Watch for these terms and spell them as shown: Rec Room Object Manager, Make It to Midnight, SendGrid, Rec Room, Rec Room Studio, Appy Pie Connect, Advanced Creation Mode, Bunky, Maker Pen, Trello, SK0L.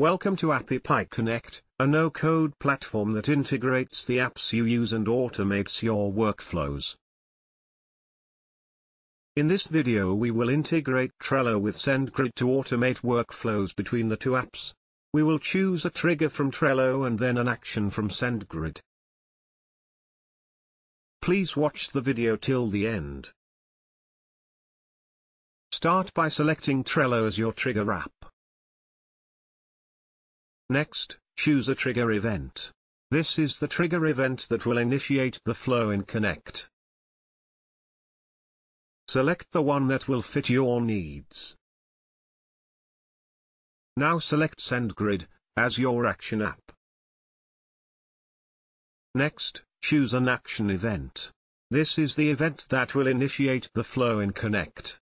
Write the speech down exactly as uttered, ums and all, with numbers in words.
Welcome to Appy Pie Connect, a no-code platform that integrates the apps you use and automates your workflows. In this video we will integrate Trello with SendGrid to automate workflows between the two apps. We will choose a trigger from Trello and then an action from SendGrid. Please watch the video till the end. Start by selecting Trello as your trigger app. Next, choose a trigger event. This is the trigger event that will initiate the flow in Connect. Select the one that will fit your needs. Now select SendGrid as your action app. Next, choose an action event. This is the event that will initiate the flow in Connect.